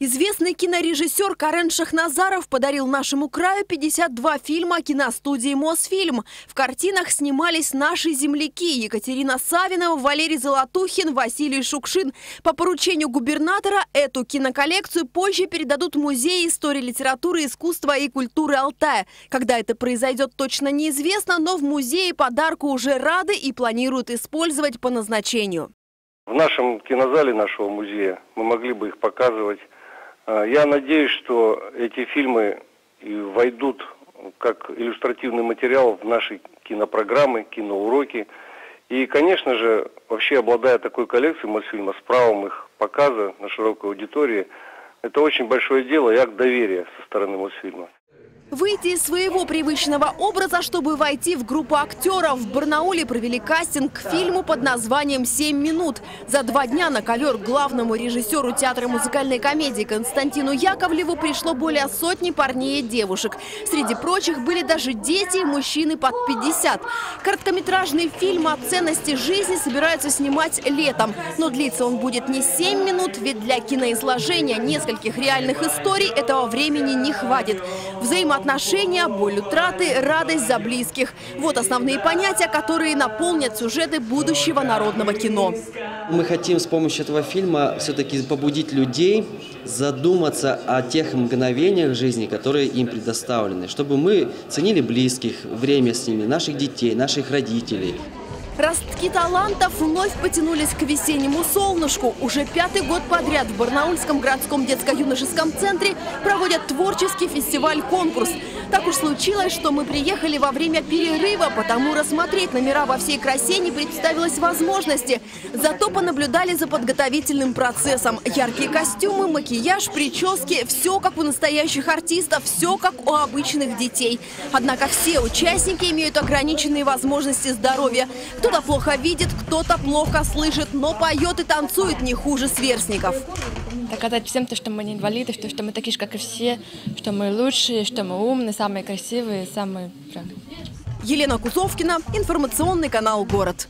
Известный кинорежиссер Карен Шахназаров подарил нашему краю 52 фильма киностудии «Мосфильм». В картинах снимались наши земляки – Екатерина Савинова, Валерий Золотухин, Василий Шукшин. По поручению губернатора эту киноколлекцию позже передадут в Музей истории, литературы, искусства и культуры Алтая. Когда это произойдет, точно неизвестно, но в музее подарку уже рады и планируют использовать по назначению. В нашем кинозале нашего музея мы могли бы их показывать. Я надеюсь, что эти фильмы войдут как иллюстративный материал в наши кинопрограммы, киноуроки. И, конечно же, вообще обладая такой коллекцией Мосфильма с правом их показа на широкой аудитории, это очень большое дело и акт доверия со стороны Мосфильма. Выйти из своего привычного образа, чтобы войти в группу актеров. В Барнауле провели кастинг к фильму под названием «Семь минут». За 2 дня на ковер главному режиссеру театра музыкальной комедии Константину Яковлеву пришло более сотни парней и девушек. Среди прочих были даже дети и мужчины под 50. Короткометражный фильм о ценности жизни собираются снимать летом. Но длится он будет не 7 минут, ведь для киноизложения нескольких реальных историй этого времени не хватит. Отношения, боль утраты, радость за близких. Вот основные понятия, которые наполнят сюжеты будущего народного кино. Мы хотим с помощью этого фильма все-таки побудить людей задуматься о тех мгновениях жизни, которые им предоставлены, чтобы мы ценили близких, время с ними, наших детей, наших родителей. Ростки талантов вновь потянулись к весеннему солнышку. Уже 5-й год подряд в Барнаульском городском детско-юношеском центре проводят творческий фестиваль-конкурс. Так уж случилось, что мы приехали во время перерыва, потому рассмотреть номера во всей красе не представилось возможности. Зато понаблюдали за подготовительным процессом. Яркие костюмы, макияж, прически – все как у настоящих артистов, все как у обычных детей. Однако все участники имеют ограниченные возможности здоровья. Кто-то плохо видит, кто-то плохо слышит, но поет и танцует не хуже сверстников. Доказать всем то, что мы не инвалиды, что мы такие же, как и все, что мы лучшие, что мы умные, самые красивые, самые... Елена Кузовкина, информационный канал «Город».